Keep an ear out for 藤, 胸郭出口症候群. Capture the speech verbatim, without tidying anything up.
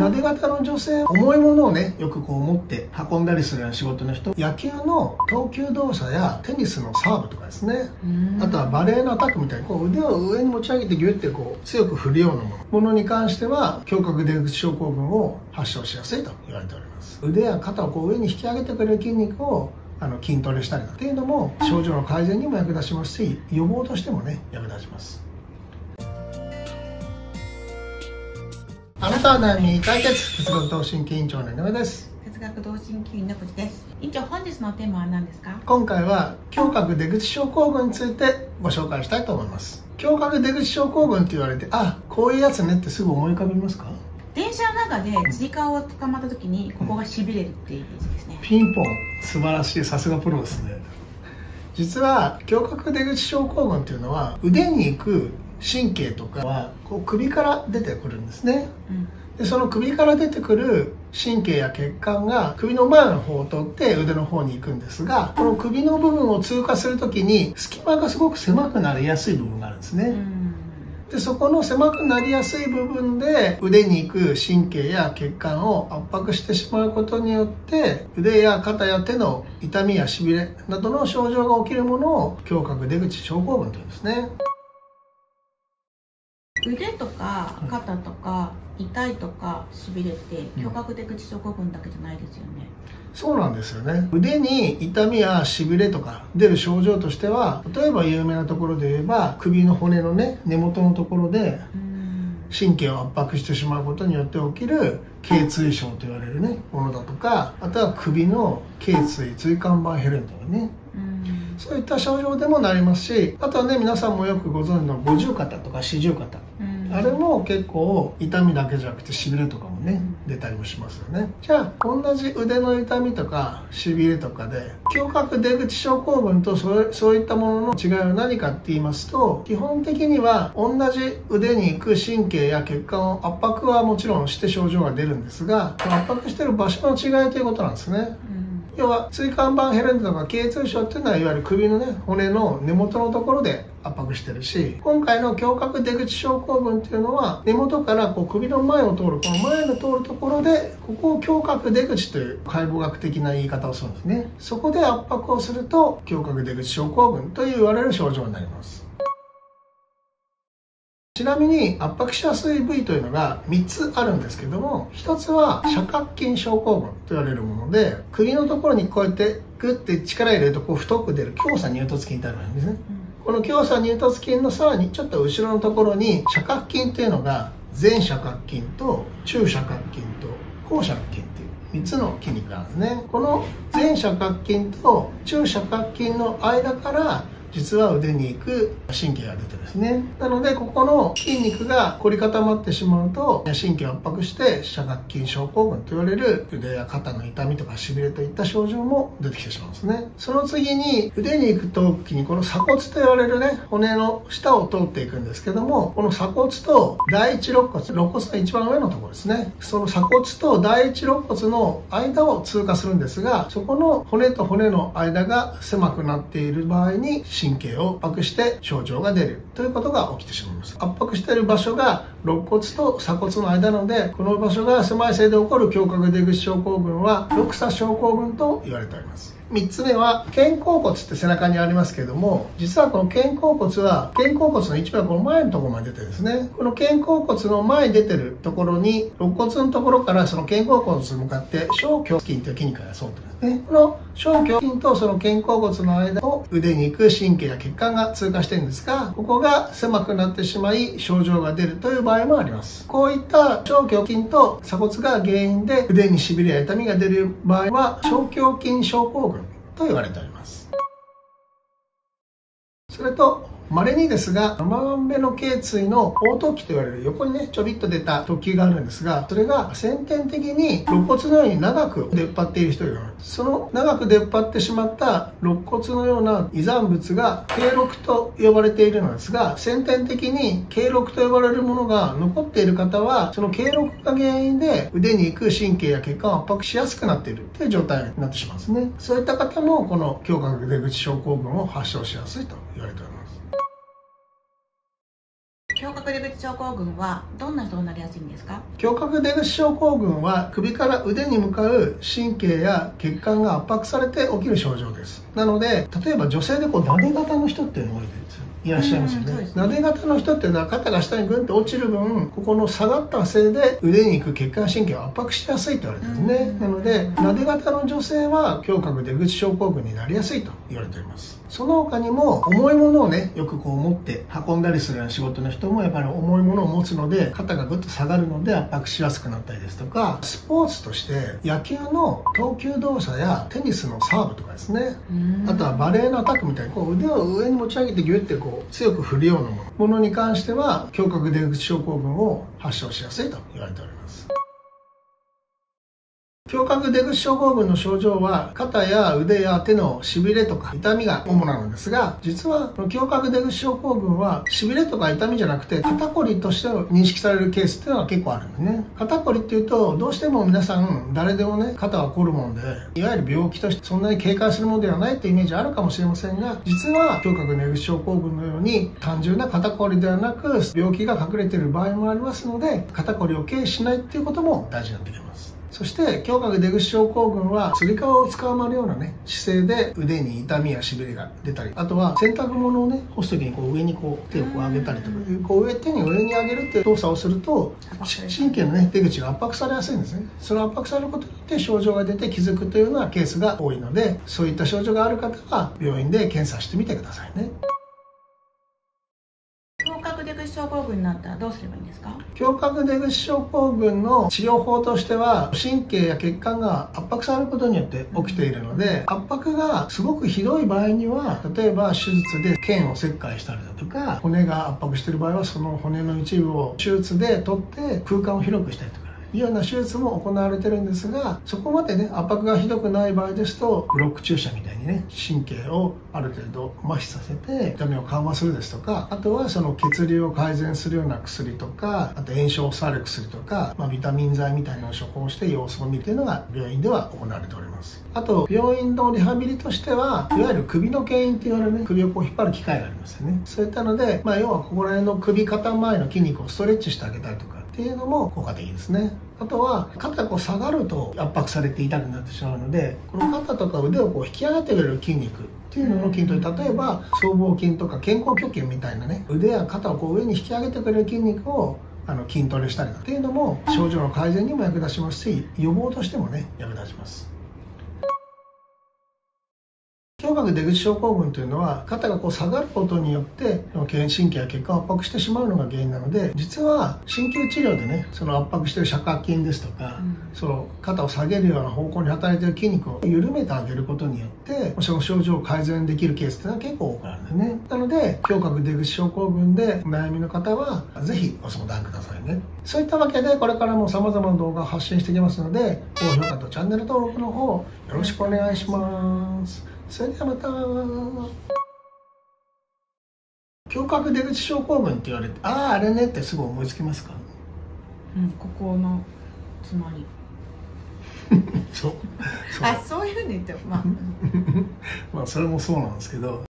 なで型の女性、重いものをね、よくこう持って運んだりするような仕事の人、野球の投球動作やテニスのサーブとかですね、あとはバレーのアタックみたいにこう腕を上に持ち上げてギュッてこう強く振るようなものものに関しては胸郭出口症候群を発症しやすいと言われております。腕や肩をこう上に引き上げてくれる筋肉をあの筋トレしたりっていうのも症状の改善にも役立ちますし、予防としてもね役立ちます。あなたの悩み解決、哲学同心機委員長の井上です。哲学同心機委員の藤です。委員長、本日のテーマは何ですか？今回は胸郭出口症候群についてご紹介したいと思います。胸郭出口症候群って言われて、あ、こういうやつねってすぐ思い浮かびますか？電車の中でつり革をつかまった時にここがしびれるっていうイメージですね。ピンポン、素晴らしい、さすがプロですね。実は胸郭出口症候群っていうのは、腕に行く神経とかはこう首から出てくるんですね、うん、でその首から出てくる神経や血管が首の前の方を通って腕の方に行くんですが、この首の部分を通過する時に隙間がすごく狭くなりやすい部分があるんですね、うん、でそこの狭くなりやすい部分で腕に行く神経や血管を圧迫してしまうことによって、腕や肩や手の痛みやしびれなどの症状が起きるものを胸郭出口症候群というんですね。腕とか肩とか痛いとかしびれって胸郭出口症候群だけじゃないですよね、うん、そうなんですよね。腕に痛みやしびれとか出る症状としては、例えば有名なところで言えば首の骨のね、根元のところで神経を圧迫してしまうことによって起きる頚椎症と言われるねものだとか、あとは首の頚椎椎間板ヘルニアとかね、うん、そういった症状でもなりますし、あとはね、皆さんもよくご存知の五十肩とか四十肩、あれも結構痛みだけじゃなくてしびれとかもね出たりもしますよね。じゃあ同じ腕の痛みとかしびれとかで胸郭出口症候群とそ う, そういったものの違いは何かって言いますと、基本的には同じ腕に行く神経や血管を圧迫はもちろんして症状が出るんですが、圧迫してる場所の違いということなんですね、うん、要は椎間板ヘルニアとか頚椎症っていうのは、いわゆる首のね骨の根元のところで圧迫してるし、今回の胸郭出口症候群っていうのは根元からこう首の前を通る、この前の通るところで、ここを胸郭出口という解剖学的な言い方をするんですね。そこで圧迫をすると胸郭出口症候群と言われる症状になります。ちなみに圧迫しやすい部位というのがみっつあるんですけども、ひとつは斜角筋症候群と言われるもので、首のところにこうやってグッて力入れるとこう太く出る強鎖乳突筋ってあるんですね、うん、この強鎖乳突筋のさらにちょっと後ろのところに斜角筋というのが、前斜角筋と中斜角筋と後斜角筋っていうみっつの筋肉なんですね。この前斜角筋と中斜角筋の間から実は腕に行く神経が出てるんですね。なのでここの筋肉が凝り固まってしまうと神経を圧迫して斜角筋症候群と言われる腕や肩の痛みとかしびれといった症状も出てきてしまうんですね。その次に腕に行く時にこの鎖骨と言われるね骨の下を通っていくんですけども、この鎖骨と第一肋骨、肋骨の一番上のところですね、その鎖骨と第一肋骨の間を通過するんですが、そこの骨と骨の間が狭くなっている場合に神経を圧迫して症状が出るということが起きてしまいます。圧迫している場所が肋骨と鎖骨の間なので、この場所が狭いせいで起こる胸郭出口症候群は肋鎖症候群と言われております。みっつめは肩甲骨って背中にありますけども、実はこの肩甲骨は肩甲骨の一番この前のところまで出てるんですね。この肩甲骨の前に出てるところに肋骨のところからその肩甲骨に向かって小胸筋という筋肉がそうですね。この小胸筋とその肩甲骨の間を腕に行く神経や血管が通過してるんですが、ここが狭くなってしまい症状が出るという場合もあります。こういった小胸筋と鎖骨が原因で腕にしびれや痛みが出る場合は小胸筋症候群と言われております。それと稀にですが、ななばんめの頚椎の凹凸器と言われる横にねちょびっと出た突起があるんですが、それが先天的に肋骨のように長く出っ張っている人がいる。その長く出っ張ってしまった肋骨のような遺産物が経肋と呼ばれているのですが、先天的に経肋と呼ばれるものが残っている方は、その経肋が原因で腕に行く神経や血管を圧迫しやすくなっているという状態になってしまうんですね。そういった方もこの胸郭出口症候群を発症しやすいと言われております。胸胸郭出口症候群はどんな人になりやすいんですか？胸郭出口症候群は首から腕に向かう神経や血管が圧迫されて起きる症状です。なので例えば女性でこうなで肩の人っていうのがいらっしゃいますよね。うん、なで肩の人っていうのは肩が下にグンと落ちる分、ここの下がったせいで腕に行く血管神経を圧迫しやすいと言われてるんですね。うん、なのでなで肩の女性は胸郭出口症候群になりやすいと言われております。その他にも重いものをね、よくこう持って運んだりするような仕事の人もやっぱり重いものを持つので肩がぐっと下がるので圧迫しやすくなったりですとか、スポーツとして野球の投球動作やテニスのサーブとかですね、あとはバレーのアタックみたいにこう腕を上に持ち上げてギュッてこう強く振るようなものものに関しては胸郭出口症候群を発症しやすいと言われております。胸郭出口症候群の症状は肩や腕や手のしびれとか痛みが主なのですが、実はこの胸郭出口症候群はしびれとか痛みじゃなくて肩こりとして認識されるケースっていうのは結構あるんですね。肩こりっていうとどうしても皆さん誰でもね肩は凝るもんで、いわゆる病気としてそんなに警戒するものではないってイメージあるかもしれませんが、実は胸郭出口症候群のように単純な肩こりではなく病気が隠れている場合もありますので、肩こりを軽視しないっていうことも大事になってきます。そして胸郭出口症候群はつり革をつかまるようなね姿勢で腕に痛みやしびれが出たり、あとは洗濯物をね干す時にこう上にこう手をこう上げたりとか、こう上手に上に上げるっていう動作をすると神経のね出口が圧迫されやすいんですね。その圧迫されることによって症状が出て気づくというようなケースが多いので、そういった症状がある方は病院で検査してみてくださいね。胸郭出口症候群になったらどうすればいいんですか？胸郭出口症候群の治療法としては神経や血管が圧迫されることによって起きているので、圧迫がすごくひどい場合には例えば手術で腱を切開したりだとか、骨が圧迫している場合はその骨の一部を手術で取って空間を広くしたりとかいうような手術も行われてるんですが、そこまでね圧迫がひどくない場合ですとブロック注射みたいにね神経をある程度麻痺させて痛みを緩和するですとか、あとはその血流を改善するような薬とか、あと炎症を抑える薬とか、まあ、ビタミン剤みたいなのを処方して様子を見るというのが病院では行われております。あと病院のリハビリとしてはいわゆる首の牽引といわれるね首をこう引っ張る機械がありますよね。そういったので、まあ、要はここら辺の首肩周りの筋肉をストレッチしてあげたりとかっていうのも効果的ですね。あとは肩が下がると圧迫されて痛くなってしまうので、この肩とか腕をこう引き上げてくれる筋肉っていうのの筋トレ、例えば僧帽筋とか肩甲挙筋みたいなね腕や肩をこう上に引き上げてくれる筋肉をあの筋トレしたりっていうのも症状の改善にも役立ちますし、予防としてもね役立ちます。胸郭出口症候群というのは肩がこう下がることによって神経や血管を圧迫してしまうのが原因なので、実は鍼灸治療でねその圧迫している尺八筋ですとか、うん、その肩を下げるような方向に働いている筋肉を緩めてあげることによってその症状を改善できるケースっていうのは結構多くあるんだよね。なので胸郭出口症候群でお悩みの方は是非ご相談くださいね。そういったわけでこれからもさまざまな動画を発信していきますので、高評価とチャンネル登録の方よろしくお願いします。それではまた。胸郭出口症候群って言われて、あああれねってすぐ思いつきますか？うん、ここのつまり。そう。そうあ、そういうねって、まあ。まあそれもそうなんですけど。